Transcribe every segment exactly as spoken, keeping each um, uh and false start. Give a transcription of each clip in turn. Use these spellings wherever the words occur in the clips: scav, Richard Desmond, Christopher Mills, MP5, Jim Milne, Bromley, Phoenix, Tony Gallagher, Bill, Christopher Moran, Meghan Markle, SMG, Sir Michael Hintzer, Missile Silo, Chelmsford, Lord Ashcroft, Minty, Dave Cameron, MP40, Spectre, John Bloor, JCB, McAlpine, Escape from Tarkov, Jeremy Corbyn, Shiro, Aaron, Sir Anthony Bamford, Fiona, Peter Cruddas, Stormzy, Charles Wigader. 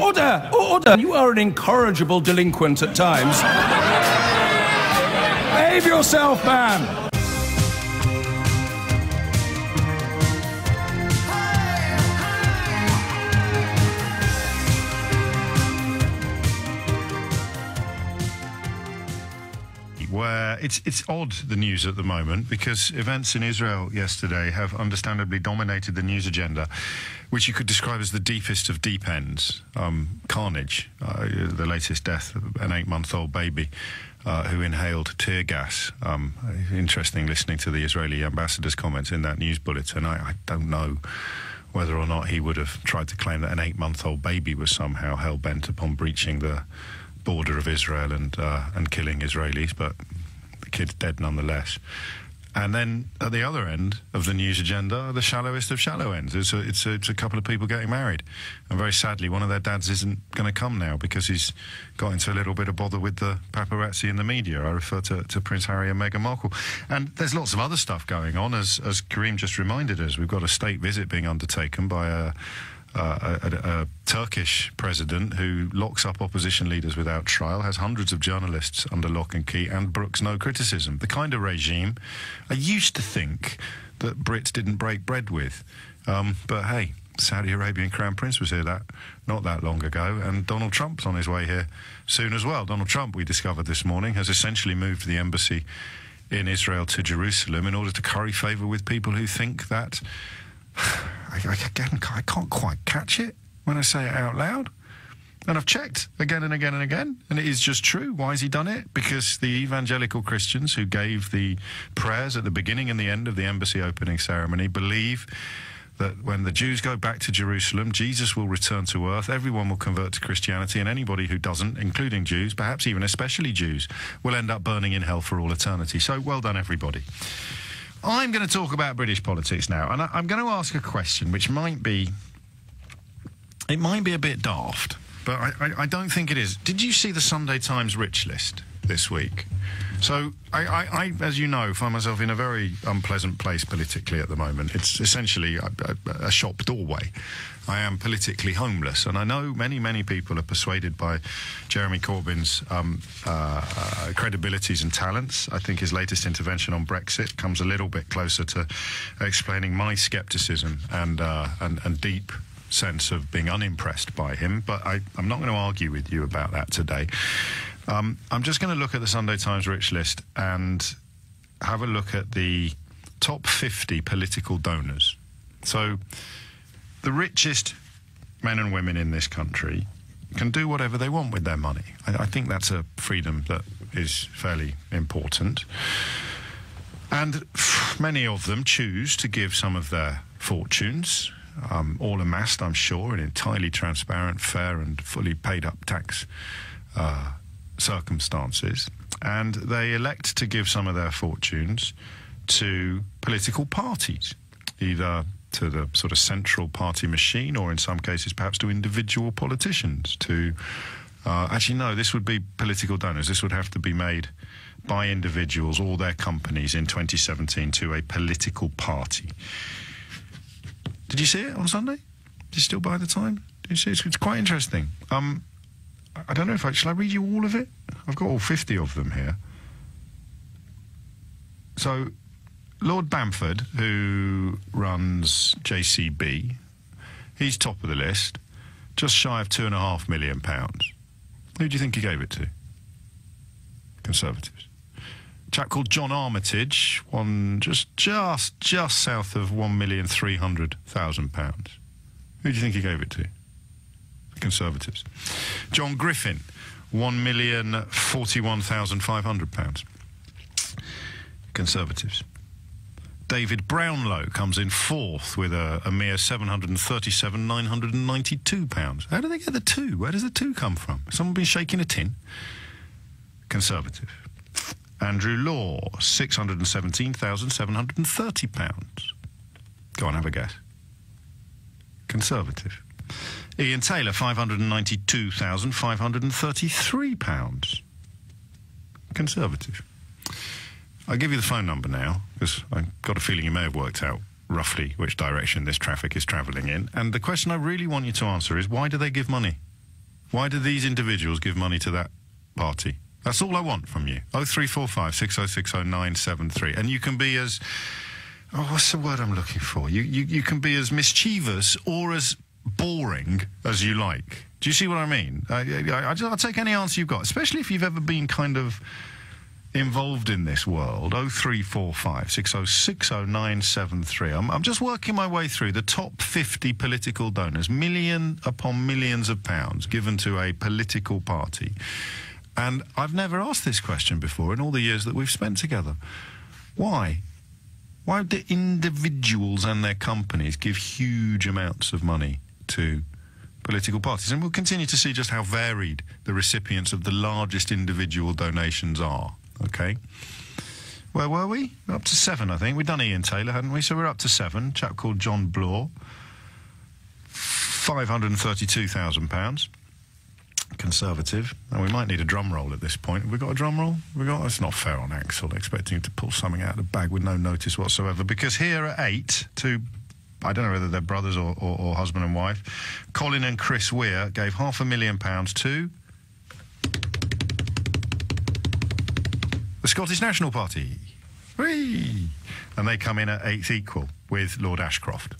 Order! Order! You are an incorrigible delinquent at times. Behave yourself, man! Where it's it's odd, the news at the moment, because events in Israel yesterday have understandably dominated the news agenda, which you could describe as the deepest of deep ends. Um, carnage, uh, the latest death of an eight-month-old baby uh, who inhaled tear gas. Um, interesting listening to the Israeli ambassador's comments in that news bulletin. I, I don't know whether or not he would have tried to claim that an eight-month-old baby was somehow hell-bent upon breaching the border of Israel and uh, and killing Israelis, but the kid's dead nonetheless. And then at the other end of the news agenda, the shallowest of shallow ends. It's a, it's a, it's a couple of people getting married, and very sadly, one of their dads isn't going to come now because he's got into a little bit of bother with the paparazzi and the media. I refer to, to Prince Harry and Meghan Markle. And there's lots of other stuff going on, as as Kareem just reminded us. We've got a state visit being undertaken by a. Uh, a, a, a Turkish president who locks up opposition leaders without trial, has hundreds of journalists under lock and key, and brooks no criticism. The kind of regime I used to think that Brits didn't break bread with. Um, but hey, Saudi Arabian Crown Prince was here that not that long ago, and Donald Trump's on his way here soon as well. Donald Trump, we discovered this morning, has essentially moved the embassy in Israel to Jerusalem in order to curry favour with people who think that... I, I, again, I can't quite catch it when I say it out loud. And I've checked again and again and again, and it is just true. Why has he done it? Because the evangelical Christians who gave the prayers at the beginning and the end of the embassy opening ceremony believe that when the Jews go back to Jerusalem, Jesus will return to earth, everyone will convert to Christianity, and anybody who doesn't, including Jews, perhaps even especially Jews, will end up burning in hell for all eternity. So well done, everybody. I'm going to talk about British politics now, and I'm going to ask a question which might be... It might be a bit daft, but I, I, I don't think it is. Did you see the Sunday Times Rich List this week? So, I, I, I, as you know, find myself in a very unpleasant place politically at the moment. It's essentially a, a, a shop doorway. I am politically homeless, and I know many, many people are persuaded by Jeremy Corbyn's um, uh, uh, credibilities and talents. I think his latest intervention on Brexit comes a little bit closer to explaining my scepticism and, uh, and, and deep sense of being unimpressed by him, but I, I'm not going to argue with you about that today. Um, I'm just going to look at the Sunday Times Rich List and have a look at the top fifty political donors. So the richest men and women in this country can do whatever they want with their money. I, I think that's a freedom that is fairly important. And many of them choose to give some of their fortunes, um, all amassed, I'm sure, in entirely transparent, fair and fully paid-up tax uh circumstances, and they elect to give some of their fortunes to political parties, either to the sort of central party machine or in some cases perhaps to individual politicians, to uh, actually no, this would be political donors, this would have to be made by individuals or their companies in twenty seventeen to a political party. Did you see it on Sunday? Did you still buy the time? Did you see it? It's quite interesting. Um, I don't know if I... Shall I read you all of it? I've got all fifty of them here. So, Lord Bamford, who runs J C B, he's top of the list, just shy of two and a half million pounds. Who do you think he gave it to? Conservatives. A chap called John Armitage, one just, just, just south of one million three hundred thousand pounds. Who do you think he gave it to? Conservatives. John Griffin, one million forty-one thousand five hundred pounds. Conservatives. David Brownlow comes in fourth with a, a mere seven hundred thirty-seven thousand nine hundred ninety-two pounds. How do they get the two? Where does the two come from? Someone been shaking a tin? Conservative. Andrew Law, six hundred seventeen thousand seven hundred thirty pounds. Go on, have a guess. Conservative. Ian Taylor, five hundred ninety-two thousand five hundred thirty-three pounds. Conservative. I'll give you the phone number now, because I've got a feeling you may have worked out roughly which direction this traffic is travelling in. And the question I really want you to answer is, why do they give money Why do these individuals give money to that party? That's all I want from you. oh three four five, six oh six oh, nine seven three. And you can be as... Oh, what's the word I'm looking for? You, you, you can be as mischievous or as boring as you like. Do you see what I mean? I, I, I just, I'll take any answer you've got, especially if you've ever been kind of involved in this world. oh three four five, six oh six oh, nine seven three. I'm, I'm just working my way through the top fifty political donors, million upon millions of pounds given to a political party. And I've never asked this question before in all the years that we've spent together. Why? Why do individuals and their companies give huge amounts of money to political parties? And we'll continue to see just how varied the recipients of the largest individual donations are, OK? Where were we? We're up to seven, I think. We'd done Ian Taylor, hadn't we? So we're up to seven. A chap called John Bloor, five hundred and thirty-two thousand pounds. Conservative, and we might need a drum roll at this point. Have we got a drum roll? We got. It's not fair on Axel expecting to pull something out of the bag with no notice whatsoever. Because here at eight, two, I don't know whether they're brothers or, or, or husband and wife, Colin and Chris Weir gave half a million pounds to the Scottish National Party. Whee! And they come in at eighth equal with Lord Ashcroft.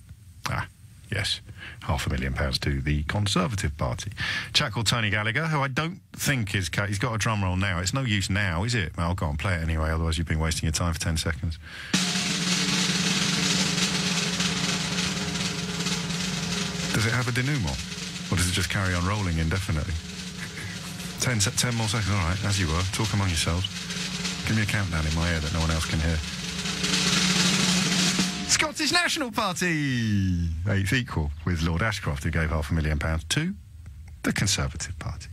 Ah. Yes, half a million pounds to the Conservative Party. Chap called Tony Gallagher, who I don't think is... He's got a drum roll now. It's no use now, is it? I'll go and play it anyway, otherwise you've been wasting your time for ten seconds. Does it have a denouement? Or does it just carry on rolling indefinitely? ten, ten more seconds, all right, as you were. Talk among yourselves. Give me a countdown in my ear that no one else can hear. Scottish National Party! Eighth equal with Lord Ashcroft, who gave half a million pounds to the Conservative Party.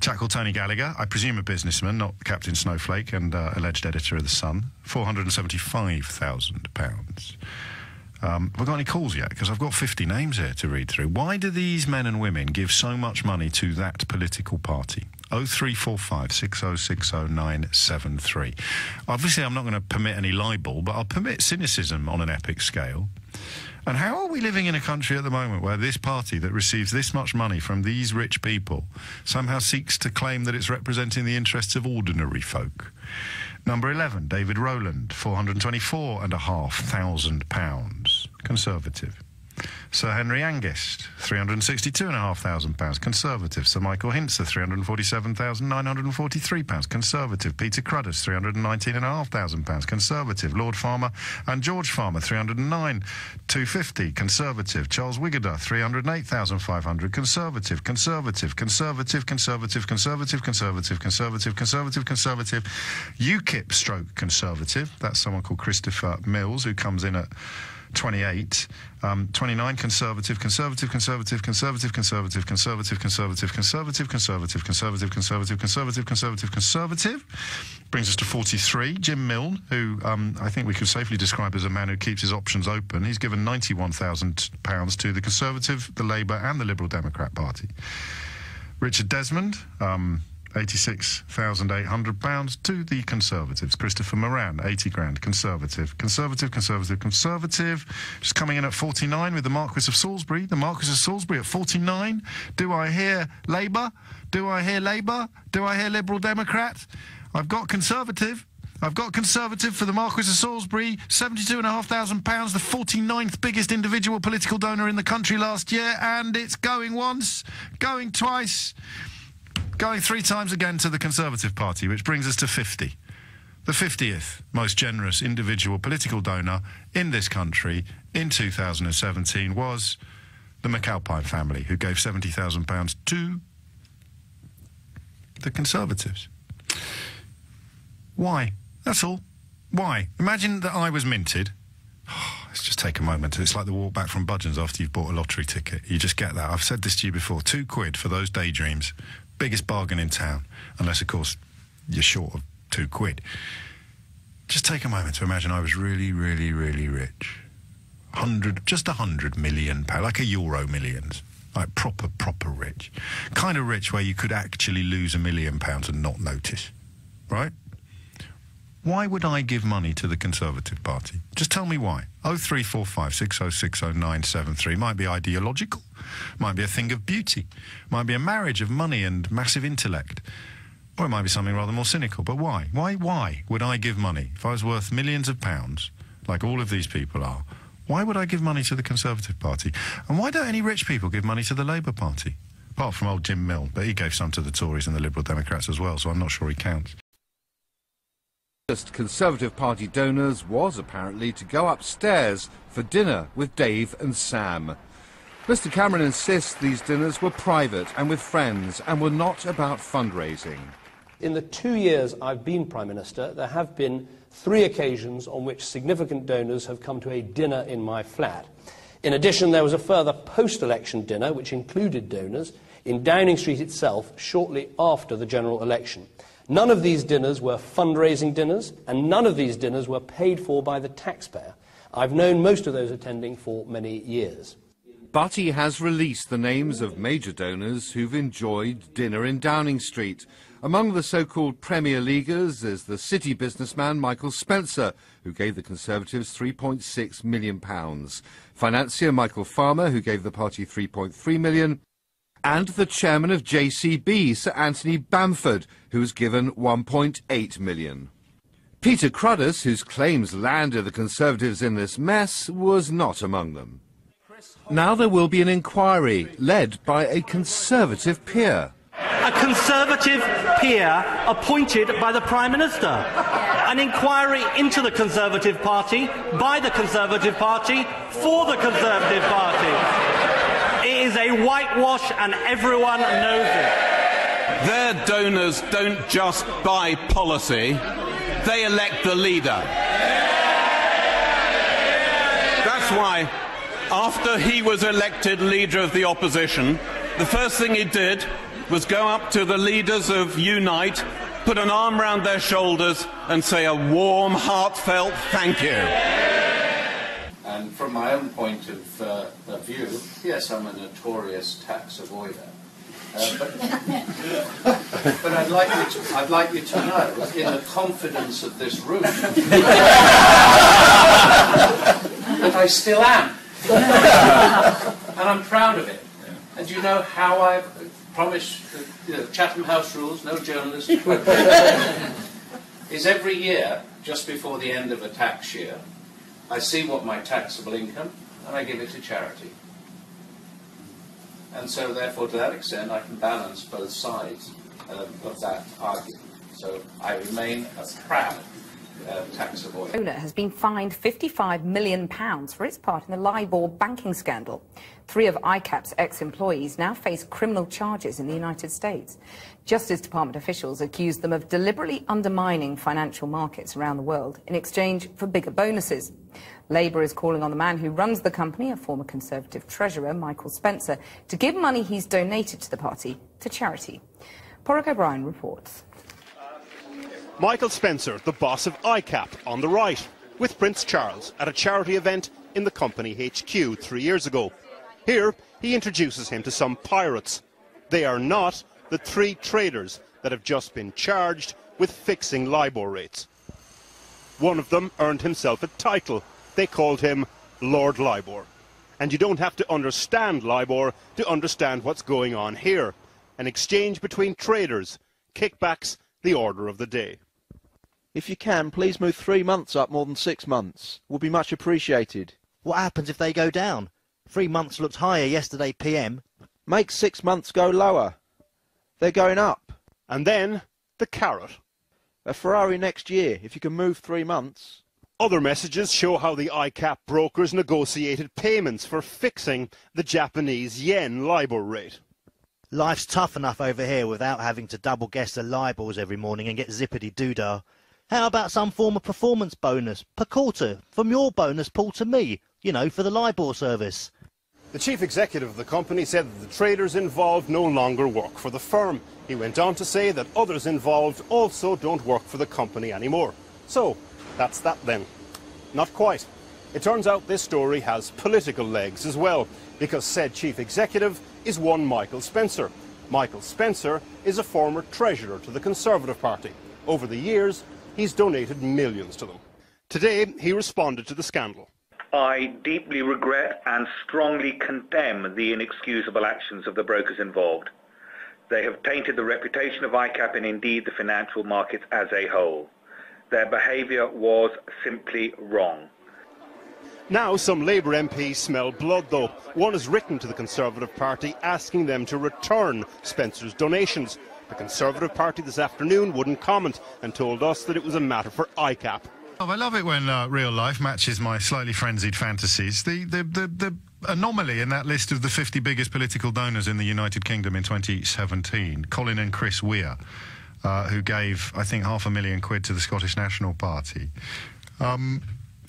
Chap called Tony Gallagher, I presume a businessman, not Captain Snowflake and uh, alleged editor of The Sun, four hundred and seventy-five thousand pounds. Um, have we got any calls yet? Because I've got fifty names here to read through. Why do these men and women give so much money to that political party? oh three four five, six oh six oh, nine seven three. Obviously, I'm not going to permit any libel, but I'll permit cynicism on an epic scale. And how are we living in a country at the moment where this party that receives this much money from these rich people somehow seeks to claim that it's representing the interests of ordinary folk? Number eleven, David Rowland, four hundred and twenty-four thousand five hundred pounds, Conservative. Sir Henry Angist, three hundred and sixty-two thousand five hundred pounds, Conservative. Sir Michael Hintzer, three hundred and forty-seven thousand nine hundred and forty-three pounds, Conservative. Peter Cruddas, three hundred and nineteen thousand five hundred pounds, Conservative. Lord Farmer and George Farmer, three hundred and nine thousand two hundred and fifty pounds, Conservative. Charles Wigader, three hundred and eight thousand five hundred pounds, Conservative. Conservative, Conservative, Conservative, Conservative, Conservative, Conservative, Conservative, Conservative. UKIP stroke Conservative. That's someone called Christopher Mills, who comes in at twenty-eight, um, twenty-nine, Conservative, Conservative, Conservative, Conservative, Conservative, Conservative, Conservative, Conservative, Conservative, Conservative, Conservative, Conservative, Conservative, Conservative. Brings us to forty-three, Jim Milne, who um, I think we could safely describe as a man who keeps his options open. He's given ninety-one thousand pounds to the Conservative, the Labour and the Liberal Democrat Party. Richard Desmond, um... eighty-six thousand eight hundred pounds to the Conservatives. Christopher Moran, eighty grand, Conservative. Conservative, Conservative, Conservative. Just coming in at forty-nine with the Marquess of Salisbury. The Marquess of Salisbury at forty-nine. Do I hear Labour? Do I hear Labour? Do I hear Liberal Democrat? I've got Conservative. I've got Conservative for the Marquess of Salisbury, seventy-two thousand five hundred pounds, the forty-ninth biggest individual political donor in the country last year, and it's going once, going twice... Going three times again to the Conservative Party, which brings us to fifty. The fiftieth most generous individual political donor in this country in two thousand seventeen was the McAlpine family, who gave seventy thousand pounds to the Conservatives. Why? That's all. Why? Imagine that I was minted. Oh, let's just take a moment. It's like the walk back from Budgeons after you've bought a lottery ticket. You just get that. I've said this to you before. Two quid for those daydreams. Biggest bargain in town, unless, of course, you're short of two quid. Just take a moment to imagine I was really, really, really rich. Hundred, just a hundred million pounds, like a Euro Millions. Like proper, proper rich. Kind of rich where you could actually lose a million pounds and not notice, right? Why would I give money to the Conservative Party? Just tell me why. oh three four five six oh six oh nine seven three might be ideological, might be a thing of beauty, might be a marriage of money and massive intellect, or it might be something rather more cynical. But why? Why, why would I give money? If I was worth millions of pounds, like all of these people are, why would I give money to the Conservative Party? And why don't any rich people give money to the Labour Party? Apart from old Jim Milne, but he gave some to the Tories and the Liberal Democrats as well, so I'm not sure he counts. First Conservative Party donors was apparently to go upstairs for dinner with Dave and Sam. Mister Cameron insists these dinners were private and with friends and were not about fundraising. In the two years I've been Prime Minister, there have been three occasions on which significant donors have come to a dinner in my flat. In addition, there was a further post-election dinner which included donors in Downing Street itself shortly after the general election. None of these dinners were fundraising dinners, and none of these dinners were paid for by the taxpayer. I've known most of those attending for many years. But he has released the names of major donors who've enjoyed dinner in Downing Street. Among the so-called Premier Leaguers is the city businessman Michael Spencer, who gave the Conservatives three point six million pounds. Financier Michael Farmer, who gave the party three point three million pounds. And the chairman of J C B, Sir Anthony Bamford, who was given one point eight million pounds. Peter Cruddas, whose claims landed the Conservatives in this mess, was not among them. Now there will be an inquiry led by a Conservative peer. A Conservative peer appointed by the Prime Minister. An inquiry into the Conservative Party, by the Conservative Party, for the Conservative Party. It is a whitewash and everyone knows it. Their donors don't just buy policy, they elect the leader. That's why, after he was elected leader of the opposition, the first thing he did was go up to the leaders of UNITE, put an arm round their shoulders and say a warm, heartfelt thank you. And from my own point of uh, view, yes, I'm a notorious tax avoider. Uh, but but I'd, like you to, I'd like you to know, in the confidence of this room, that I still am. And I'm proud of it. And you know how I promised, you know, Chatham House rules, no journalists. Is every year, just before the end of a tax year, I see what my taxable income, and I give it to charity. And so, therefore, to that extent, I can balance both sides uh, of that argument. So I remain a proud uh, tax avoider. Owner has been fined fifty-five million pounds for its part in the Libor banking scandal. Three of I CAP's ex-employees now face criminal charges in the United States. Justice Department officials accused them of deliberately undermining financial markets around the world in exchange for bigger bonuses. Labour is calling on the man who runs the company, a former Conservative treasurer, Michael Spencer, to give money he's donated to the party to charity. Porrick O'Brien reports. Michael Spencer, the boss of I CAP, on the right, with Prince Charles at a charity event in the company H Q three years ago. Here, he introduces him to some pirates. They are not the three traders that have just been charged with fixing Libor rates. One of them earned himself a title. They called him Lord Libor. And you don't have to understand Libor to understand what's going on here. An exchange between traders. Kickbacks, the order of the day. If you can, please move three months up more than six months. Will be much appreciated. What happens if they go down? Three months looked higher yesterday P M. Make six months go lower. They're going up. And then the carrot. A Ferrari next year, if you can move three months. Other messages show how the I CAP brokers negotiated payments for fixing the Japanese yen Libor rate. Life's tough enough over here without having to double guess the Libors every morning and get zippity doodah. How about some form of performance bonus per quarter from your bonus pool to me, you know, for the Libor service? The chief executive of the company said that the traders involved no longer work for the firm. He went on to say that others involved also don't work for the company anymore. So, that's that then. Not quite. It turns out this story has political legs as well, because said chief executive is one Michael Spencer. Michael Spencer is a former treasurer to the Conservative Party. Over the years, he's donated millions to them. Today, he responded to the scandal. I deeply regret and strongly condemn the inexcusable actions of the brokers involved. They have tainted the reputation of I CAP and indeed the financial markets as a whole. Their behaviour was simply wrong. Now some Labour M Ps smell blood, though. One has written to the Conservative Party asking them to return Spencer's donations. The Conservative Party this afternoon wouldn't comment and told us that it was a matter for I CAP. Oh, I love it when uh, real life matches my slightly frenzied fantasies. The, the, the, the anomaly in that list of the fifty biggest political donors in the United Kingdom in twenty seventeen, Colin and Chris Weir, uh, who gave, I think, half a million quid to the Scottish National Party, um,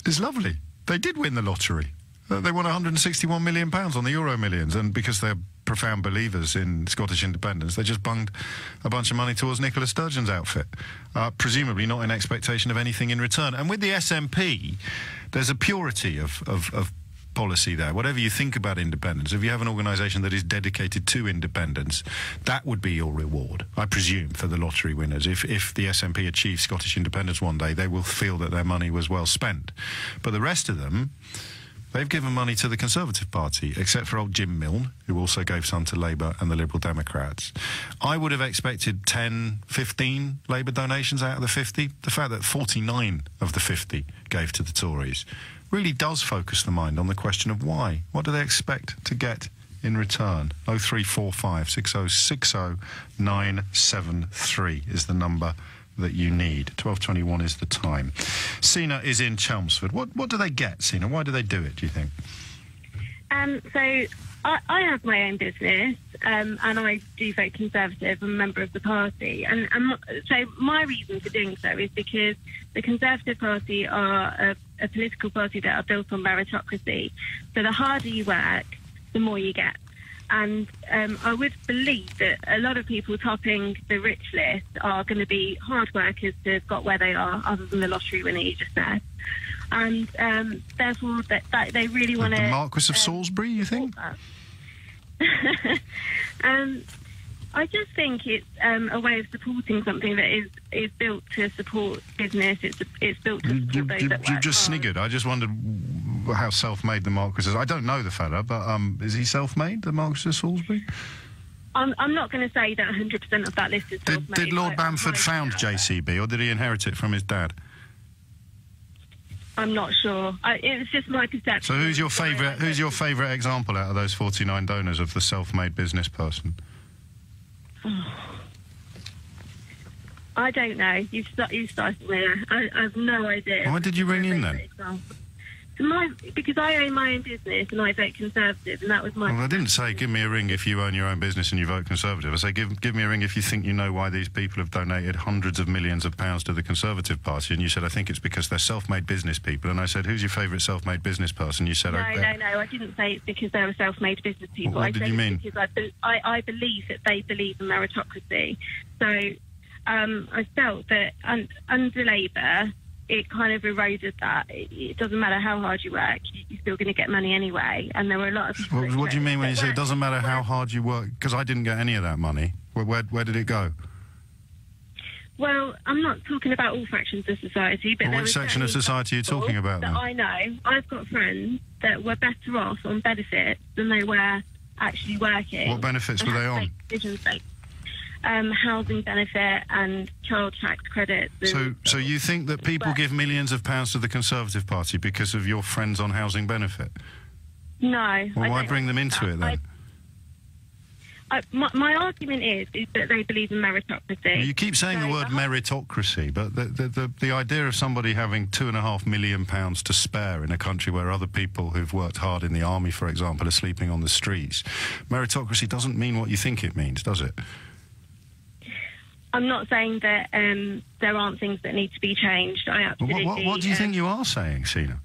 is lovely. They did win the lottery. Uh, they won one hundred and sixty-one million pounds on the Euro Millions, and because they're profound believers in Scottish independence, they just bunged a bunch of money towards Nicola Sturgeon's outfit, uh, presumably not in expectation of anything in return. And with the S N P, there's a purity of, of, of policy there. Whatever you think about independence, if you have an organisation that is dedicated to independence, that would be your reward, I presume, for the lottery winners. If, if the S N P achieves Scottish independence one day, they will feel that their money was well spent. But the rest of them, they've given money to the Conservative Party, except for old Jim Milne, who also gave some to Labour and the Liberal Democrats. I would have expected ten, fifteen Labour donations out of the fifty. The fact that forty-nine of the fifty gave to the Tories really does focus the mind on the question of why. What do they expect to get in return? oh three four five, six oh six oh, nine seven three is the number that you need. twelve twenty-one is the time. Sina is in Chelmsford. What what do they get, Sina? Why do they do it, do you think? Um, so I, I have my own business, um, and I do vote Conservative. I'm a member of the party. And, and so my reason for doing so is because the Conservative Party are a, a political party that are built on meritocracy. So the harder you work, the more you get. And um, I would believe that a lot of people topping the rich list are going to be hard workers that have got where they are, other than the lottery winner you just said. And um, therefore, that, that they really want to... The Marquess of um, Salisbury, you think? um, I just think it's um, a way of supporting something that is, is built to support business. It's, it's built to support you, those you, that you work just hard. Sniggered. I just wondered how self-made the Marquess is. I don't know the fella, but um, is he self-made, the Marquess of Salisbury? I'm, I'm not going to say that one hundred percent of that list is self-made. Did, did Lord Bamford found J C B, or did he inherit it from his dad? I'm not sure. I, it was just my perception. So who's your favourite? Who's your favourite example out of those forty-nine donors of the self-made business person? Oh. I don't know. You've st you started there. I, I have no idea. Why did you ring in then? Example. My, because I own my own business and I vote Conservative, and that was my... Well, I didn't say give me a ring if you own your own business and you vote Conservative. I say give, give me a ring if you think you know why these people have donated hundreds of millions of pounds to the Conservative Party. And you said, I think it's because they're self-made business people. And I said, who's your favourite self-made business person? You said... No, I, no, no, I didn't say it's because they're self-made business people. Well, what I did you mean? Because I, be I, I believe that they believe in meritocracy. So um, I felt that un under Labour... it kind of eroded that. It doesn't matter how hard you work, you're still going to get money anyway. And there were a lot of people... Well, what do you mean when you say it doesn't matter how hard you work? Because I didn't get any of that money. Where, where, where did it go? Well, I'm not talking about all factions of society, but... Well, which section of society are you talking about then? I know. I've got friends that were better off on benefits than they were actually working. What benefits were they on? Um, housing benefit and child tax credits. So, so you think that people give millions of pounds to the Conservative Party because of your friends on housing benefit? No. Well, why bring them into it then? I, I, my, my argument is, is that they believe in meritocracy. You keep saying so the word meritocracy, but the, the, the, the idea of somebody having two and a half million pounds to spare in a country where other people who've worked hard in the army, for example, are sleeping on the streets, meritocracy doesn't mean what you think it means, does it? I'm not saying that um, there aren't things that need to be changed. I absolutely... What, what, what do you um, think you are saying, Sina?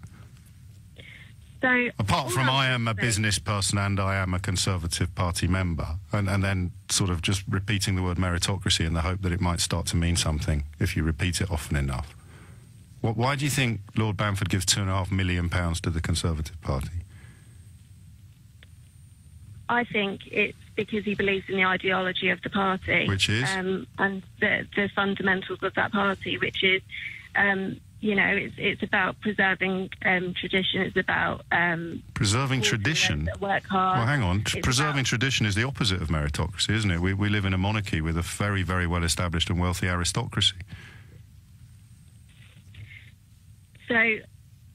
So... Apart from I am a business person and I am a Conservative Party member, and, and then sort of just repeating the word meritocracy in the hope that it might start to mean something if you repeat it often enough. What, why do you think Lord Bamford gives two and a half million pounds to the Conservative Party? I think it's because he believes in the ideology of the party. Which is? Um, and the, the fundamentals of that party, which is, um, you know, it's, it's about preserving um, tradition. It's about... Um, preserving tradition? That work hard. Well, hang on. It's preserving about... tradition is the opposite of meritocracy, isn't it? We, we live in a monarchy with a very, very well-established and wealthy aristocracy. So...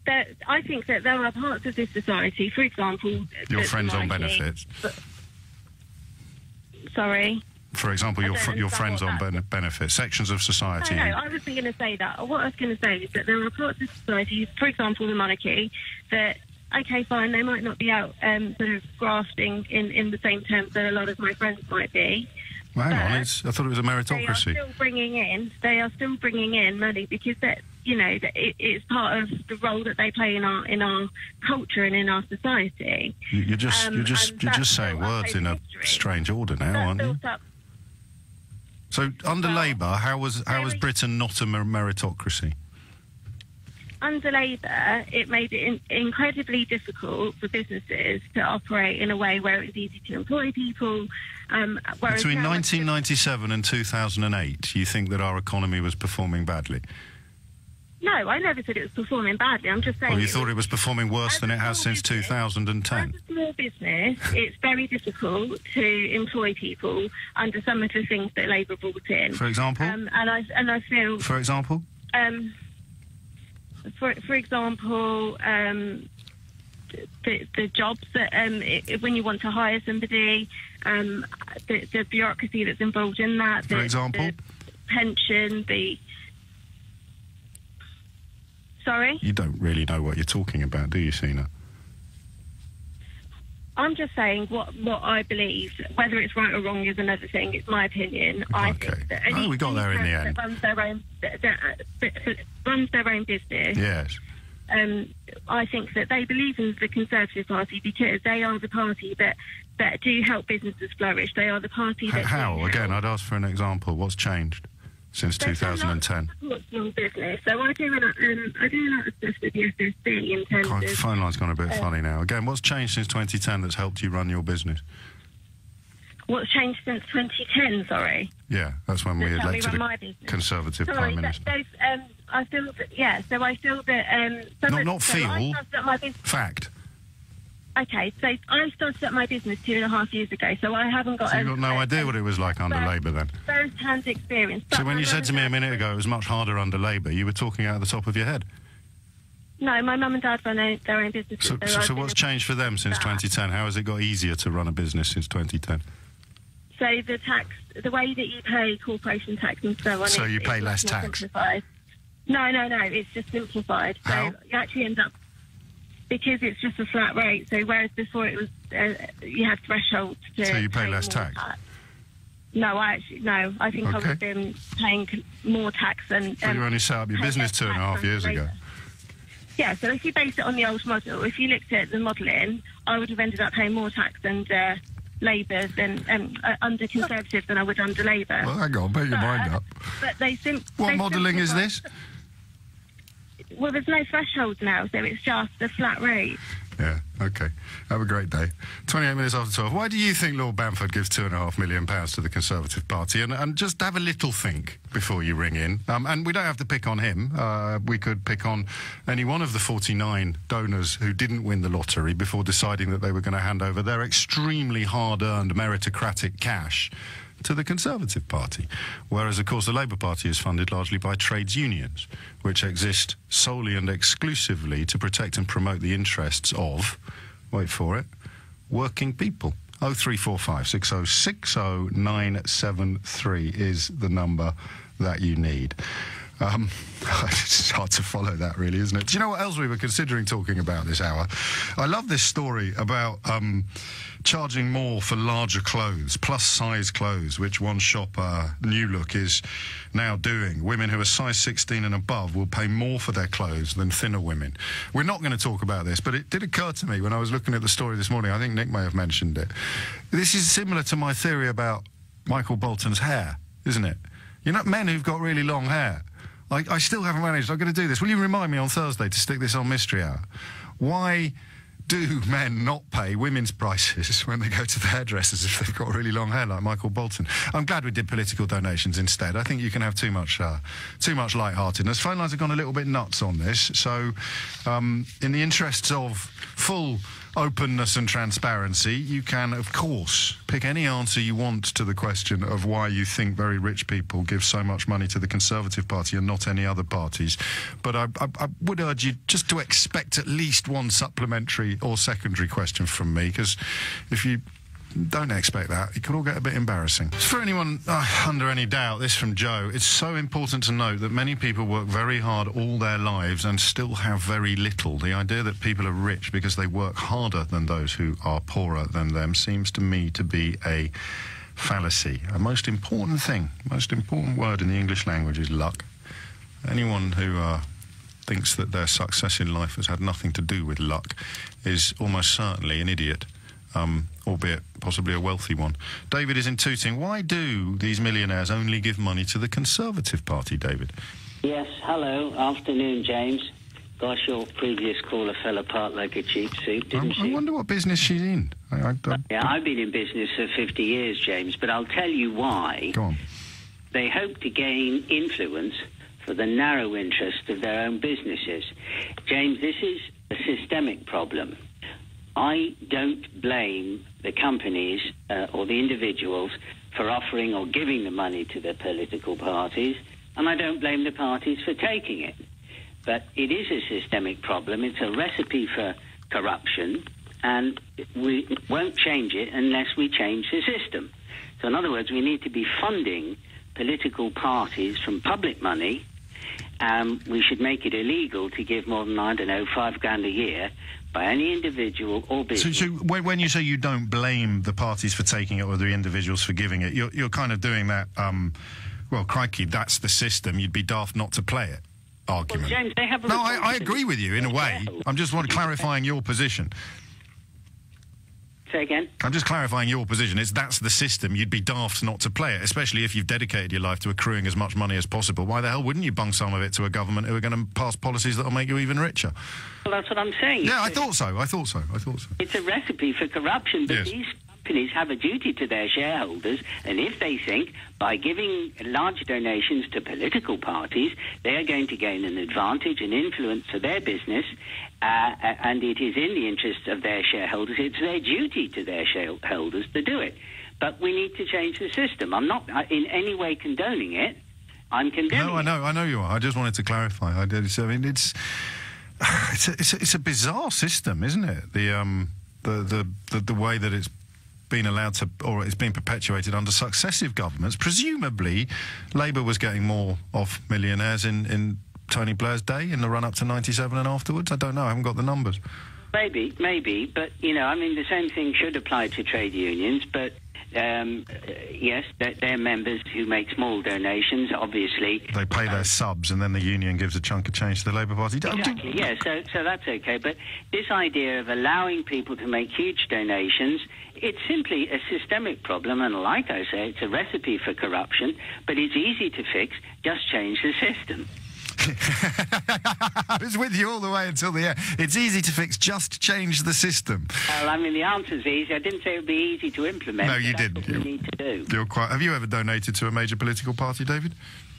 That, I think that there are parts of this society, for example... Your friends on benefits. But, sorry? For example, your, fr your friends on ben benefits, sections of society... No, no, I wasn't going to say that. What I was going to say is that there are parts of society, for example, the monarchy, that, OK, fine, they might not be out um, sort of grafting in, in the same terms that a lot of my friends might be. Well, hang on, it's, I thought it was a meritocracy. They are still bringing in, they are still bringing in money because that, you know, that it, it's part of the role that they play in our in our culture and in our society. You're just um, you're just you're just saying words in a strange order now, aren't you? Up. So under well, Labour, how was how was Britain not a meritocracy? Under Labour, it made it in incredibly difficult for businesses to operate in a way where it was easy to employ people. Um, Between nineteen ninety-seven and two thousand eight, you think that our economy was performing badly? No, I never said it was performing badly. I'm just saying... Well, you it thought was, it was performing worse than it has since business, two thousand ten. As a small business, it's very difficult to employ people under some of the things that Labour brought in. For example? Um, and, I, and I feel... For example? Um... For, for example, um, the, the jobs that um, it, when you want to hire somebody, um, the, the bureaucracy that's involved in that. For the, example, the pension. The sorry, you don't really know what you're talking about, do you, Sina? I'm just saying what what I believe. Whether it's right or wrong is another thing. It's my opinion. Okay. I think that any oh, we got there in the end. That runs their own, that, that, that runs their own business. Yes. Um, I think that they believe in the Conservative Party because they are the party that that do help businesses flourish. They are the party that how do again? Help. I'd ask for an example. What's changed since two thousand ten? Small business. So I do a lot, um, I do a lot of stuff with the S S B in terms God, of... The phone line's gone a bit uh, funny now. Again, what's changed since twenty ten that's helped you run your business? What's changed since twenty ten, sorry? Yeah, that's when that's we elected a Conservative sorry, Prime Minister. That, um, I feel that, yeah, so I feel that... Um, some not, of, not so feel, my fact. Okay, so I started up my business two and a half years ago, so I haven't got... So you've got no idea what it was like under Labour then? First-hand experience. So when you said to me a minute ago it was much harder under Labour, you were talking out of the top of your head? No, my mum and dad run their own businesses. So, so, so what's changed for them since twenty ten? How has it got easier to run a business since twenty ten? So the tax, the way that you pay corporation tax and so on... So you pay less tax? No, no, no, it's just simplified. How? So you actually end up... Because it's just a flat rate, so whereas before it was, uh, you had thresholds to... So you pay, pay less tax? tax? No, I actually, no. I think okay. I've been paying more tax than... But um, you only set up your business two and a half years ago. Yeah, so if you base it on the old model, if you looked at the modelling, I would have ended up paying more tax under Labour than, um, uh, under Conservative than I would under Labour. Well, hang on, bear your mind up. But they sim What they modelling is this? Well, there's no threshold now, so it's just the flat rate. Yeah, OK. Have a great day. twenty-eight minutes after twelve. Why do you think Lord Bamford gives two and a half million pounds to the Conservative Party? And, and just have a little think before you ring in. Um, and we don't have to pick on him. Uh, we could pick on any one of the forty-nine donors who didn't win the lottery before deciding that they were going to hand over their extremely hard-earned meritocratic cash to the Conservative Party, whereas, of course, the Labour Party is funded largely by trades unions, which exist solely and exclusively to protect and promote the interests of, wait for it, working people. oh three four five, six oh six oh, nine seven three is the number that you need. Um, it's hard to follow that, really, isn't it? Do you know what else we were considering talking about this hour? I love this story about um, charging more for larger clothes, plus-size clothes, which one shop, uh, New Look, is now doing. Women who are size sixteen and above will pay more for their clothes than thinner women. We're not going to talk about this, but it did occur to me when I was looking at the story this morning. I think Nick may have mentioned it. This is similar to my theory about Michael Bolton's hair, isn't it? You know, men who've got really long hair. I, I still haven't managed. I'm going to do this. Will you remind me on Thursday to stick this on Mystery Hour? Why do men not pay women's prices when they go to the hairdressers if they've got really long hair like Michael Bolton? I'm glad we did political donations instead. I think you can have too much uh, too much lightheartedness. Phone lines have gone a little bit nuts on this, so um, in the interests of full openness and transparency, you can, of course, pick any answer you want to the question of why you think very rich people give so much money to the Conservative Party and not any other parties. But I, I, I would urge you just to expect at least one supplementary or secondary question from me, because if you don't expect that, it could all get a bit embarrassing. For anyone uh, under any doubt, this from Joe, it's so important to note that many people work very hard all their lives and still have very little. The idea that people are rich because they work harder than those who are poorer than them seems to me to be a fallacy. A most important thing, most important word in the English language is luck. Anyone who uh, thinks that their success in life has had nothing to do with luck is almost certainly an idiot. Um, albeit possibly a wealthy one. David is in Tooting. Why do these millionaires only give money to the Conservative Party, David? Yes, hello. Afternoon, James. Gosh, your previous caller fell apart like a cheap suit, didn't I, she? I wonder what business she's in. I, I, I, yeah, I've been in business for fifty years, James, but I'll tell you why. Go on. They hope to gain influence for the narrow interest of their own businesses. James, this is a systemic problem. I don't blame the companies uh, or the individuals for offering or giving the money to their political parties, and I don't blame the parties for taking it. But it is a systemic problem. It's a recipe for corruption, and we won't change it unless we change the system. So in other words, we need to be funding political parties from public money. Um, we should make it illegal to give more than, I don't know, five grand a year by any individual or business. So, so when you say you don't blame the parties for taking it or the individuals for giving it, you're, you're kind of doing that, um, well, crikey, that's the system, you'd be daft not to play it argument. Well, James, they have a no, I, I agree with you in a way. I'm just want clarifying your position. Say again? I'm just clarifying your position. It's that's the system. You'd be daft not to play it, especially if you've dedicated your life to accruing as much money as possible. Why the hell wouldn't you bung some of it to a government who are going to pass policies that will make you even richer? Well, that's what I'm saying. Yeah, it's I thought so. I thought so. I thought so. It's a recipe for corruption, but yes. These companies have a duty to their shareholders, and if they think by giving large donations to political parties, they are going to gain an advantage and influence for their business, Uh, and it is in the interest of their shareholders, it's their duty to their shareholders to do it. But we need to change the system. I'm not in any way condoning it. I'm condemning it. No, I know, I know you are. I just wanted to clarify. I did. I mean, it's it's a, it's, a, it's a bizarre system, isn't it? The um the the the, the way that it's been allowed to, or it's been perpetuated under successive governments. Presumably, Labour was getting more off millionaires in in. Tony Blair's day in the run-up to ninety-seven and afterwards? I don't know. I haven't got the numbers. Maybe, maybe. But, you know, I mean, the same thing should apply to trade unions. But, um, yes, they're, they're members who make small donations, obviously. They pay their subs and then the union gives a chunk of change to the Labour Party. Exactly, yeah, so, so that's OK. But this idea of allowing people to make huge donations, it's simply a systemic problem, and like I say, it's a recipe for corruption, but it's easy to fix. Just change the system. I was with you all the way until the end. It's easy to fix, just change the system. Well, I mean, the answer's easy. I didn't say it would be easy to implement. No, you didn't. You need to do. You're quite. Have you ever donated to a major political party, David?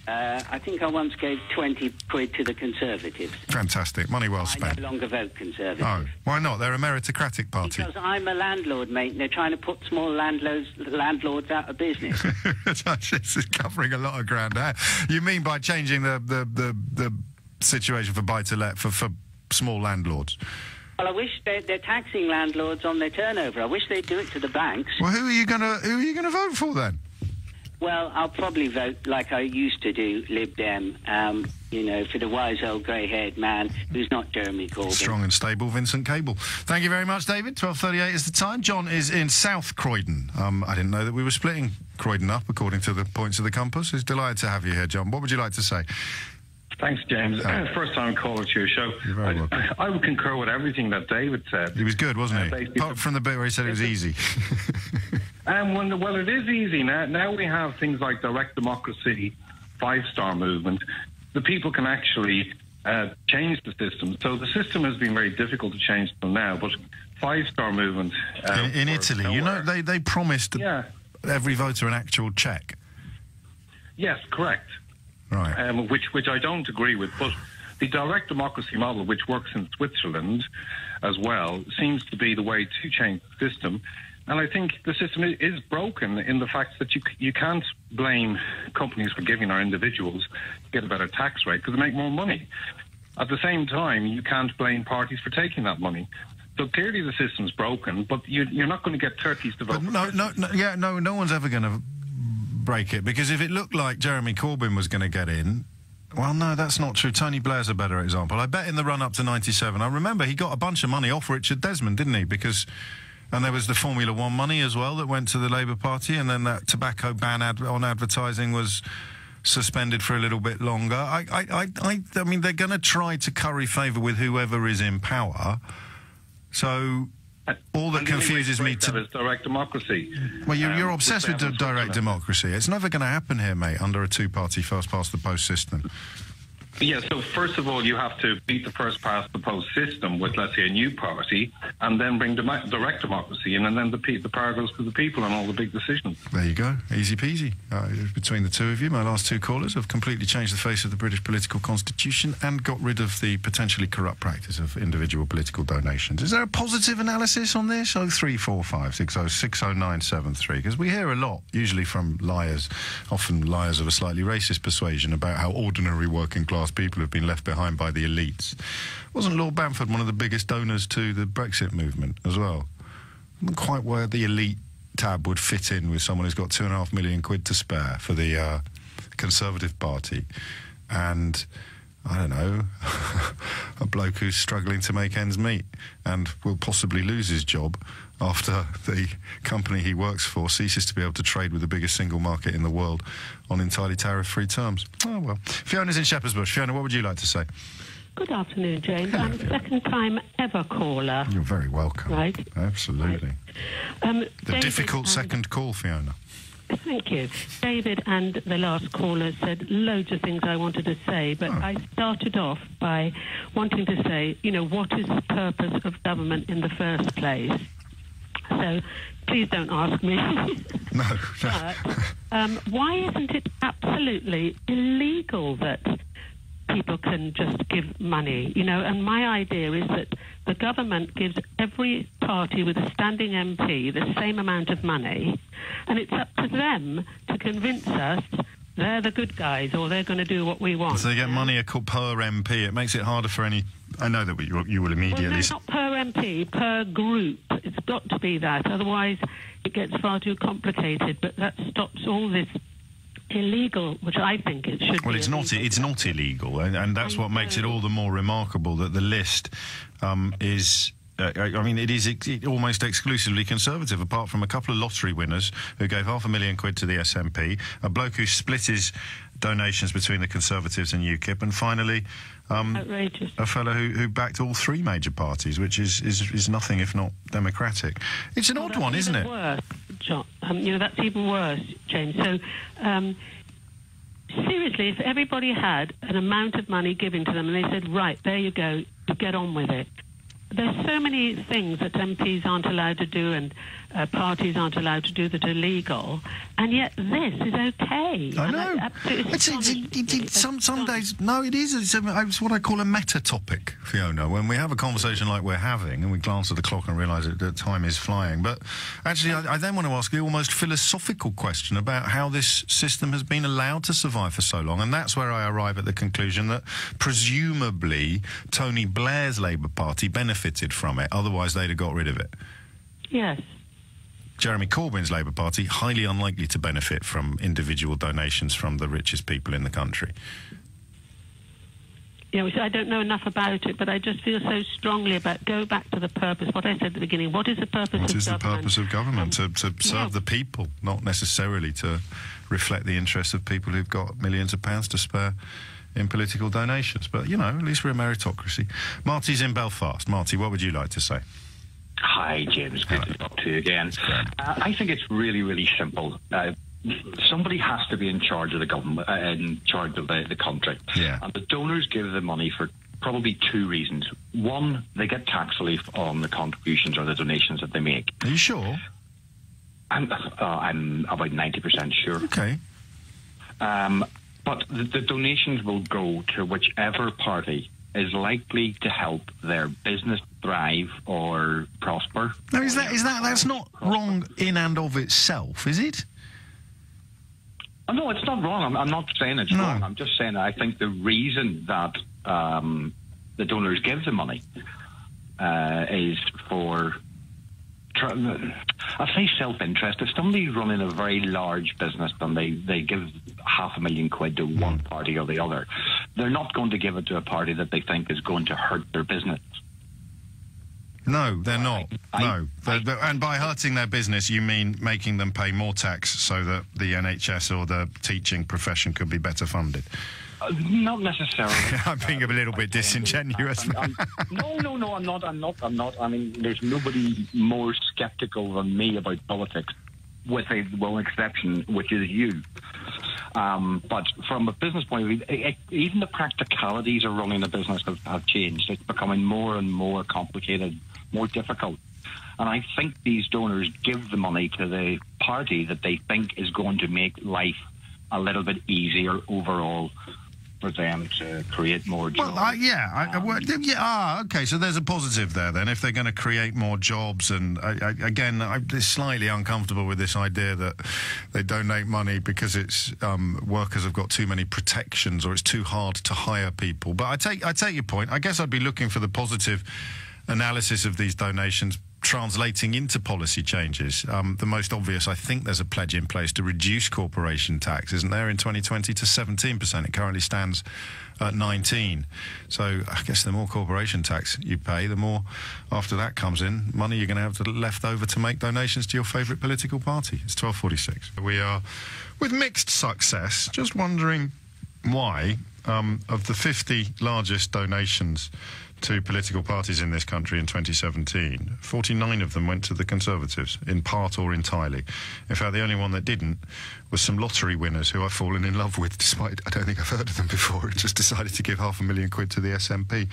Uh, I think I once gave twenty quid to the Conservatives. Fantastic. Money well spent. I no longer vote Conservative. Oh, why not? They're a meritocratic party. Because I'm a landlord, mate, and they're trying to put small landlords, landlords out of business. This is covering a lot of ground there. You mean by changing the, the, the, the situation for buy-to-let for, for small landlords? Well, I wish they're, they're taxing landlords on their turnover. I wish they'd do it to the banks. Well, who are you going to, who are you going to vote for, then? Well, I'll probably vote like I used to do, Lib Dem, um, you know, for the wise old grey-haired man who's not Jeremy Corbyn. Strong and stable Vincent Cable. Thank you very much, David. twelve thirty-eight is the time. John is in South Croydon. Um, I didn't know that we were splitting Croydon up according to the points of the compass. It's delighted to have you here, John. What would you like to say? Thanks, James. Um, First time caller to your show. You're very welcome. I, I would concur with everything that David said. He was good, wasn't he? Apart from the bit where he said it was easy. um, well, well, it is easy now. Now we have things like direct democracy, five-star movement. The people can actually uh, change the system. So the system has been very difficult to change till now, but five-star movement... Uh, in in Italy, nowhere. You know, they, they promised yeah. every voter an actual check. Yes, correct. Right. Um, which, which I don't agree with, but the direct democracy model, which works in Switzerland as well, seems to be the way to change the system. And I think the system is broken in the fact that you you can't blame companies for giving our individuals to get a better tax rate because they make more money. At the same time, you can't blame parties for taking that money. So clearly the system's broken, but you, you're not going to get turkeys to vote. No, no, no, yeah, no, no one's ever going to break it, because if it looked like Jeremy Corbyn was going to get in, well, no, that's not true. Tony Blair's a better example. I bet in the run-up to ninety-seven, I remember he got a bunch of money off Richard Desmond, didn't he? Because... And there was the Formula One money as well that went to the Labour Party, and then that tobacco ban ad on advertising was suspended for a little bit longer. I, I, I, I mean, they're going to try to curry favour with whoever is in power. So all that confuses me to... Is direct democracy. Well, you're, you're um, obsessed with direct democracy. It's never going to happen here, mate, under a two-party first-past-the-post system. Yeah, so first of all, you have to beat the first-past-the-post system with, let's say, a new party, and then bring dem direct democracy in, and then the, pe the power goes to the people on all the big decisions. There you go. Easy peasy. Uh, between the two of you, my last two callers have completely changed the face of the British political constitution and got rid of the potentially corrupt practice of individual political donations. Is there a positive analysis on this? oh three four five six oh six oh nine seven three, because we hear a lot, usually from liars, often liars of a slightly racist persuasion, about how ordinary working-class people have been left behind by the elites. Wasn't Lord Bamford one of the biggest donors to the Brexit movement as well? Not quite where the elite tab would fit in with someone who's got two and a half million quid to spare for the uh, Conservative Party. And, I don't know, a bloke who's struggling to make ends meet and will possibly lose his job after the company he works for ceases to be able to trade with the biggest single market in the world on entirely tariff-free terms. Oh, well. Fiona's in Shepherd's Bush. Fiona, what would you like to say? Good afternoon, James. Hello, I'm a second-time ever caller. You're very welcome. Right. Absolutely. Right. Um, the David difficult second call, Fiona. Thank you. David and the last caller said loads of things I wanted to say, but oh. I started off by wanting to say, you know, what is the purpose of government in the first place? So, please don't ask me. No. no. But, um, why isn't it absolutely illegal that people can just give money? You know, and my idea is that the government gives every party with a standing M P the same amount of money, and it's up to them to convince us they're the good guys or they're going to do what we want. So they get money per M P. It makes it harder for any... I know that you, you will immediately... Well, no, not per M P, per group. It's got to be that. Otherwise, it gets far too complicated. But that stops all this illegal, which I think it should well, be. Well, it's not, it's not illegal, and, and that's I what know. makes it all the more remarkable that the list um, is... Uh, I mean, it is ex almost exclusively Conservative, apart from a couple of lottery winners who gave half a million quid to the S N P, a bloke who split his donations between the Conservatives and U KIP, and finally um, a fellow who, who backed all three major parties, which is, is, is nothing if not democratic. It's an well, odd one, isn't it? Worse, John. Um, you know, that's even worse, James. So, um, seriously, if everybody had an amount of money given to them and they said, right, there you go, get on with it. There's so many things that M Ps aren't allowed to do and uh, parties aren't allowed to do that are legal, and yet this is okay. I know. It's, it's, it, it, it, some some days, no, it is. It's, it's what I call a meta topic, Fiona. When we have a conversation like we're having, and we glance at the clock and realise that, that time is flying. But actually, I, I then want to ask you almost philosophical question about how this system has been allowed to survive for so long, and that's where I arrive at the conclusion that presumably Tony Blair's Labour Party benefited. Fitted from it, otherwise they'd have got rid of it. Yes. Jeremy Corbyn's Labour Party, highly unlikely to benefit from individual donations from the richest people in the country. Yeah, which I don't know enough about it, but I just feel so strongly about go back to the purpose, what I said at the beginning, what is the purpose what of government? What is the purpose of government? Um, to to serve yeah. the people, not necessarily to reflect the interests of people who've got millions of pounds to spare in political donations. But, you know, at least we're a meritocracy. Marty's in Belfast. Marty, what would you like to say? Hi, James. Good Hello. to talk to you again. Uh, I think it's really, really simple. Uh, somebody has to be in charge of the government, uh, in charge of the, the country. Yeah. And the donors give the money for probably two reasons. One, they get tax relief on the contributions or the donations that they make. Are you sure? I'm, uh, I'm about ninety percent sure. Okay. Um, but the, the donations will go to whichever party is likely to help their business thrive or prosper. Now, is that is that that's not wrong in and of itself, is it? Oh, no, it's not wrong. I'm, I'm not saying it's no. wrong. I'm just saying I think the reason that um, the donors give the money uh, is for, I'd say, self-interest. If somebody's running a very large business and they, they give half a million quid to one party or the other, they're not going to give it to a party that they think is going to hurt their business. No, they're not. I, no. I, they're, they're, and by hurting their business, you mean making them pay more tax so that the N H S or the teaching profession could be better funded? Uh, not necessarily. I'm being uh, a little bit disingenuous. I'm, I'm, no, no, no, I'm not. I'm not. I'm not. I mean, there's nobody more sceptical than me about politics, with a well exception, which is you. Um, but from a business point of view, it, it, even the practicalities of running a business have, have changed. It's becoming more and more complicated, more difficult. And I think these donors give the money to the party that they think is going to make life a little bit easier overall for them to create more jobs. Well, uh, yeah, I, um, well, yeah. Ah, okay. So there's a positive there then. If they're going to create more jobs, and I, I, again, I'm slightly uncomfortable with this idea that they donate money because it's um, workers have got too many protections or it's too hard to hire people. But I take I take your point. I guess I'd be looking for the positive analysis of these donations translating into policy changes. Um, the most obvious, I think there's a pledge in place to reduce corporation tax, isn't there, in twenty twenty to seventeen percent. It currently stands at nineteen. So I guess the more corporation tax you pay, the more after that comes in, money you're going to have to left over to make donations to your favourite political party. It's twelve forty-six. We are, with mixed success, just wondering why, um, of the fifty largest donations to political parties in this country in twenty seventeen, forty-nine of them went to the Conservatives, in part or entirely. In fact, the only one that didn't was some lottery winners who I've fallen in love with, despite I don't think I've heard of them before, and just decided to give half a million quid to the S N P,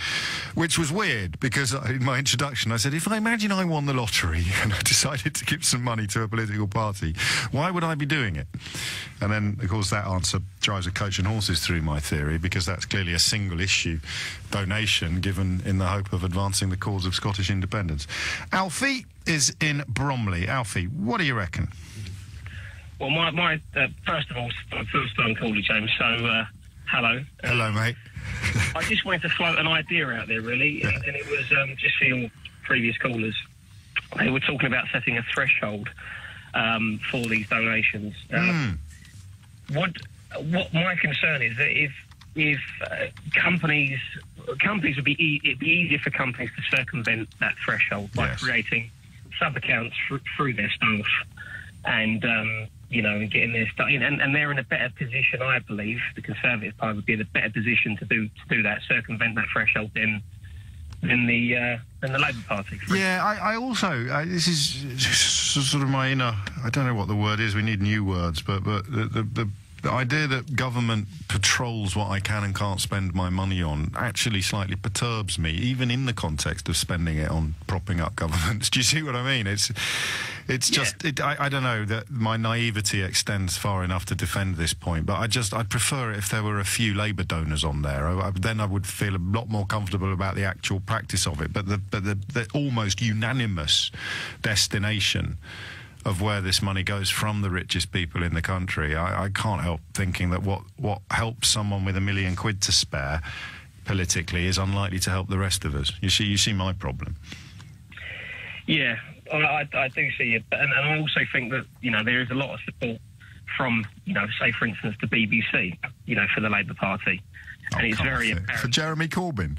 which was weird, because in my introduction I said, if I imagine I won the lottery and I decided to give some money to a political party, why would I be doing it? And then, of course, that answer drives a coach and horses through my theory, because that's clearly a single-issue donation given in the hope of advancing the cause of Scottish independence. Alfie is in Bromley. Alfie, what do you reckon? Well, my, my uh, first of all, I feel I'm calling James, so uh, hello. Hello, um, mate. I just wanted to float an idea out there, really, yeah. and it was um, just for your previous callers. They were talking about setting a threshold um, for these donations. Uh, mm. What what my concern is that if if uh, companies... Companies would be e it'd be easier for companies to circumvent that threshold by yes. creating sub accounts through their staff, and um, you know, and getting their stuff. And, and they're in a better position, I believe. The Conservative Party would be in a better position to do to do that, circumvent that threshold, than than the uh, than the Labour Party. Yeah, I, I also uh, this is sort of my inner. I don't know what the word is. We need new words, but but the the. the The idea that government patrols what I can and can't spend my money on actually slightly perturbs me, even in the context of spending it on propping up governments. Do you see what I mean? It's, it's yeah. just, it, I, I don't know that my naivety extends far enough to defend this point, but I just, I'd prefer it if there were a few Labour donors on there. I, I, then I would feel a lot more comfortable about the actual practice of it. But the, but the, the almost unanimous destination of where this money goes from the richest people in the country, I, I can't help thinking that what, what helps someone with a million quid to spare politically is unlikely to help the rest of us. You see, you see my problem. Yeah, I, I do see it, and, and I also think that, you know, there is a lot of support from, you know, say for instance the B B C, you know, for the Labour Party, and oh, it's very apparent for Jeremy Corbyn.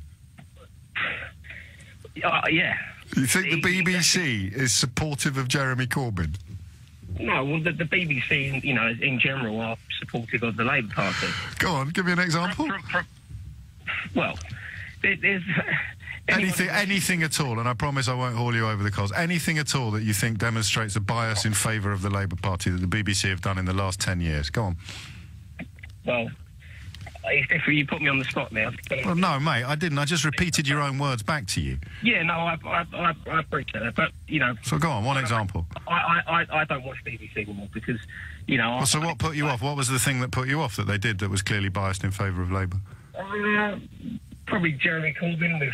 Uh, yeah. You think the B B C is supportive of Jeremy Corbyn? No, well, the, the B B C, you know, in general, are supportive of the Labour Party. Go on, give me an example. Well, there's Anything, anything at all, and I promise I won't haul you over the coals, anything at all that you think demonstrates a bias in favour of the Labour Party that the B B C have done in the last ten years? Go on. Well, if you put me on the spot now. Well, no, mate, I didn't. I just repeated your own words back to you. Yeah, no, I, I, I, I appreciate that, but, you know... So go on, one example. I, I, I, I don't watch B B C anymore because, you know... Well, I, so what put you I, off? What was the thing that put you off that they did that was clearly biased in favour of Labour? Uh, Probably Jeremy Corbyn with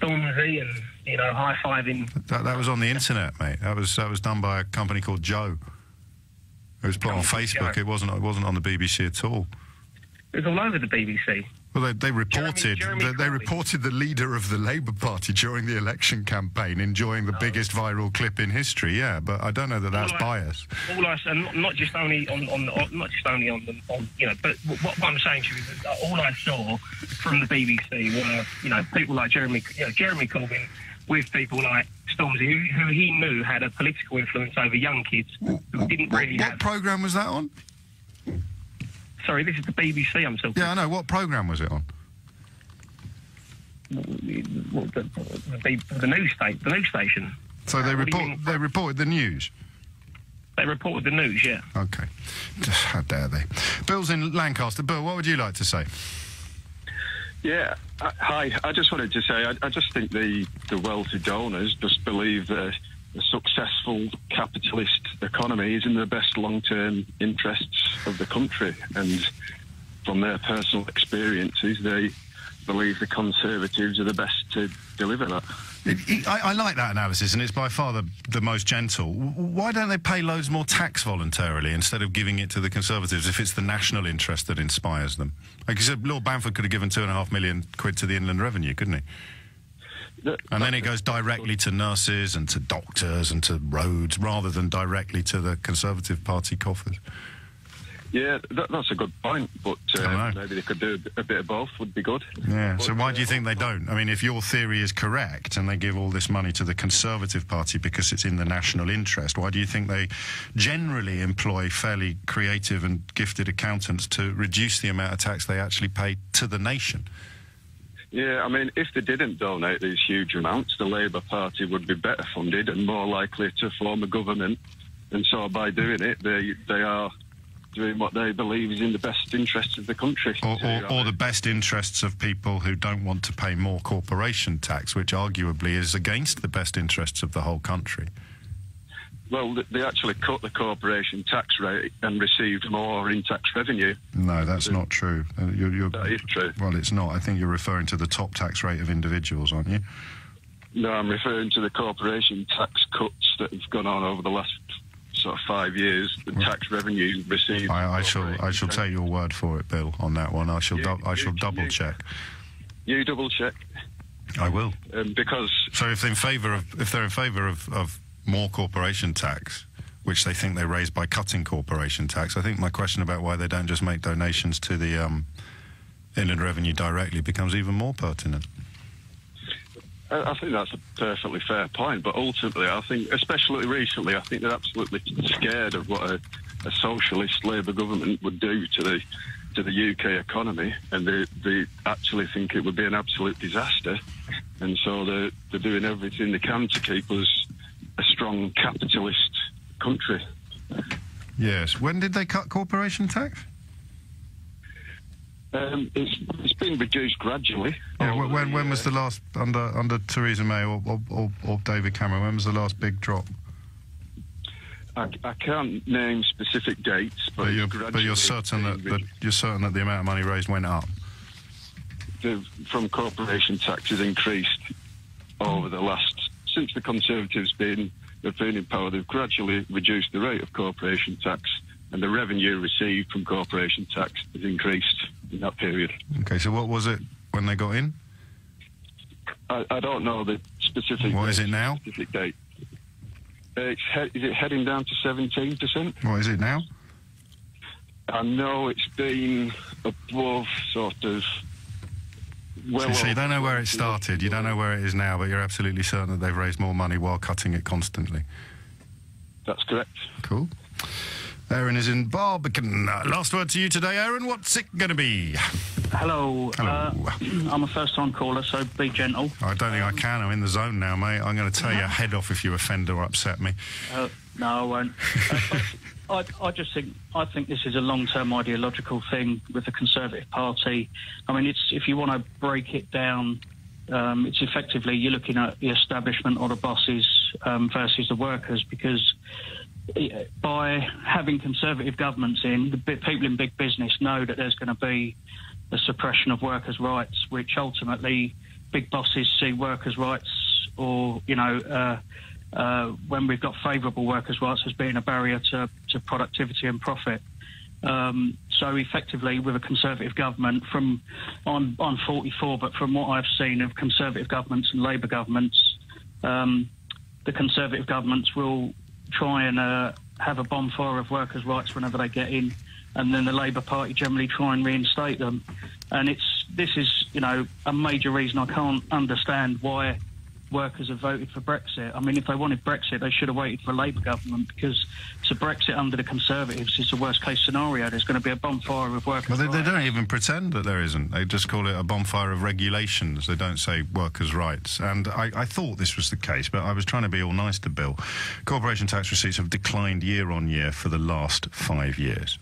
Stormzy and, you know, high-fiving. That, that was on the internet, mate. That was that was done by a company called Joe. It was put on Facebook. It wasn't it wasn't on the B B C at all. It was all over the B B C. Well, they, they reported Jeremy, Jeremy they, they reported the leader of the Labour Party during the election campaign enjoying the oh. biggest viral clip in history. Yeah, but I don't know that that's all I, bias. All I say, not, not just only on, on the, not just only on, the, on you know, but what, what I'm saying to you is that all I saw from the B B C were you know people like Jeremy, you know, Jeremy Corbyn with people like Stormzy, who, who he knew had a political influence over young kids well, who didn't really. What, what programme was that on? Sorry, this is the B B C I'm talking about. Yeah, I know. What programme was it on? What, the, the, the, news state, the news station. So they, uh, report, they reported the news? They reported the news, yeah. OK. How dare they. Bill's in Lancaster. Bill, what would you like to say? Yeah, I, hi. I just wanted to say, I, I just think the, the wealthy donors just believe that a successful capitalist economy is in the best long-term interests of the country, and from their personal experiences they believe the Conservatives are the best to deliver that. It, it, I, I like that analysis, and it's by far the, the most gentle. Why don't they pay loads more tax voluntarily instead of giving it to the Conservatives if it's the national interest that inspires them? Like you said, Lord Bamford could have given two and a half million quid to the Inland Revenue, couldn't he? And then it goes directly to nurses and to doctors and to roads rather than directly to the Conservative Party coffers. Yeah, that, that's a good point, but uh, maybe they could do a bit of both would be good. Yeah, but, so why do you think they don't? I mean, if your theory is correct and they give all this money to the Conservative Party because it's in the national interest, why do you think they generally employ fairly creative and gifted accountants to reduce the amount of tax they actually pay to the nation? Yeah, I mean, if they didn't donate these huge amounts, the Labour Party would be better funded and more likely to form a government. And so by doing it, they they are doing what they believe is in the best interests of the country. Or, or, or the best interests of people who don't want to pay more corporation tax, which arguably is against the best interests of the whole country. Well, they actually cut the corporation tax rate and received more in tax revenue. No, that's so, not true. You're, you're, that is true. Well, it's not. I think you're referring to the top tax rate of individuals, aren't you? No, I'm referring to the corporation tax cuts that have gone on over the last sort of five years. The well, tax revenue received. I, I shall, I shall take your word for it, Bill, on that one. I shall, you, I shall you, double you, check. You double check. I will. Um, because so, if in favour of, if they're in favour of. of more corporation tax, which they think they raise by cutting corporation tax. I think my question about why they don't just make donations to the um, Inland Revenue directly becomes even more pertinent. I think that's a perfectly fair point, but ultimately I think, especially recently, I think they're absolutely scared of what a, a socialist Labour government would do to the to the U K economy, and they, they actually think it would be an absolute disaster, and so they're, they're doing everything they can to keep us a strong capitalist country. Yes. When did they cut corporation tax? Um, it's, it's been reduced gradually. Yeah, when the, when uh, was the last, under under Theresa May or, or, or, or David Cameron, when was the last big drop? I, I can't name specific dates, but, but you're but you're certain that, that you're certain that the amount of money raised went up. The, from corporation tax has increased over the last. Since the Conservatives been, have been in power, they've gradually reduced the rate of corporation tax, and the revenue received from corporation tax has increased in that period. OK, so what was it when they got in? I, I don't know the specific... What is it now? Specific date. Uh, it's he- is it heading down to seventeen percent? What is it now? I know it's been above sort of... Well, so you don't know where it started, you don't know where it is now, but you're absolutely certain that they've raised more money while cutting it constantly. That's correct. Cool. Aaron is in Barbican. Last word to you today, Aaron. What's it going to be? Hello. Hello. Uh, I'm a first-time caller, so be gentle. I don't think um, I can. I'm in the zone now, mate. I'm going to tear no. your head off if you offend or upset me. Uh, no, I won't. uh, I, I just think I think this is a long-term ideological thing with the Conservative Party. I mean, it's if you want to break it down, um, it's effectively you're looking at the establishment or the bosses um, versus the workers, because by having Conservative governments in, the people in big business know that there's going to be the suppression of workers' rights, which ultimately big bosses see workers' rights, or, you know, uh, uh, when we've got favourable workers' rights, as being a barrier to, to productivity and profit. Um, so effectively, with a Conservative government, from I'm, I'm forty-four, but from what I've seen of Conservative governments and Labour governments, um, the Conservative governments will try and uh, have a bonfire of workers' rights whenever they get in, and then the Labour Party generally try and reinstate them. And it's this is, you know, a major reason I can't understand why workers have voted for Brexit. I mean, if they wanted Brexit, they should have waited for a Labour government, because to Brexit under the Conservatives is the worst-case scenario. There's going to be a bonfire of workers' rights. Well, they, they don't even pretend that there isn't. They just call it a bonfire of regulations. They don't say workers' rights. And I, I thought this was the case, but I was trying to be all nice to Bill. Corporation tax receipts have declined year on year for the last five years.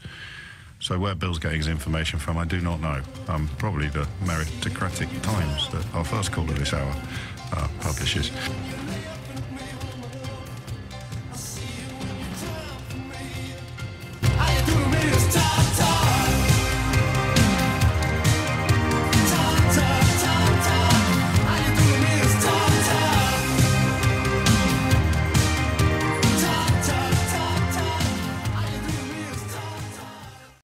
So where Bill's getting his information from, I do not know. Um, probably the meritocratic times that our first caller this hour uh, publishes.